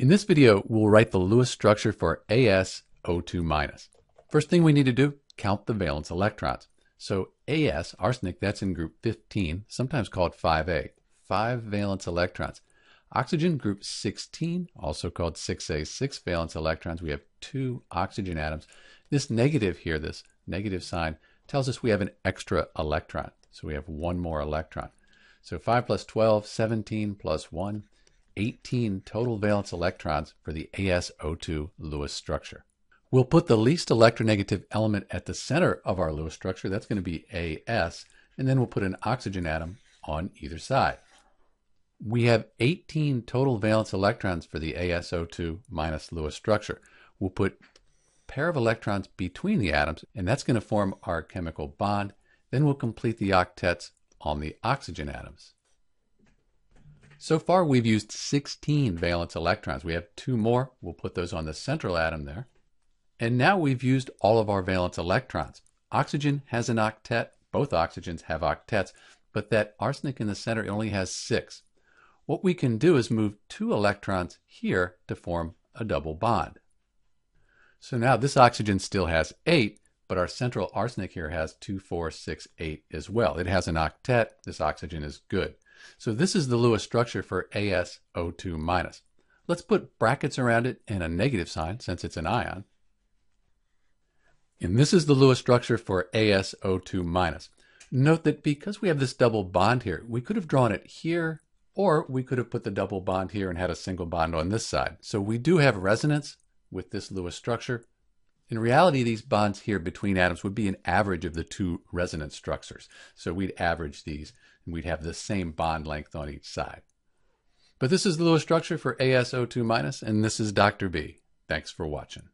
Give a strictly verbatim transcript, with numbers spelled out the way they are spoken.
In this video, we'll write the Lewis structure for A S O two minus. First thing we need to do, count the valence electrons. So A S, arsenic, that's in group fifteen, sometimes called five A, five valence electrons. Oxygen, group sixteen, also called six A, six valence electrons. We have two oxygen atoms. This negative here, this negative sign, tells us we have an extra electron. So we have one more electron. So five plus twelve, seventeen plus one, eighteen total valence electrons for the A S O two Lewis structure. We'll put the least electronegative element at the center of our Lewis structure. That's going to be A S, and then we'll put an oxygen atom on either side. We have eighteen total valence electrons for the A S O two minus Lewis structure. We'll put a pair of electrons between the atoms, and that's going to form our chemical bond. Then we'll complete the octets on the oxygen atoms. So far we've used sixteen valence electrons. We have two more. We'll put those on the central atom there. And now we've used all of our valence electrons. Oxygen has an octet. Both oxygens have octets, but that arsenic in the center only has six. What we can do is move two electrons here to form a double bond. So now this oxygen still has eight, but our central arsenic here has two, four, six, eight as well. It has an octet. This oxygen is good. So this is the Lewis structure for A S O two minus. Let's put brackets around it and a negative sign since it's an ion. And this is the Lewis structure for A S O two minus. Note that because we have this double bond here, we could have drawn it here, or we could have put the double bond here and had a single bond on this side. So we do have resonance with this Lewis structure. In reality, these bonds here between atoms would be an average of the two resonance structures. So we'd average these, and we'd have the same bond length on each side. But this is the Lewis structure for A S O two minus, and this is Doctor B. Thanks for watching.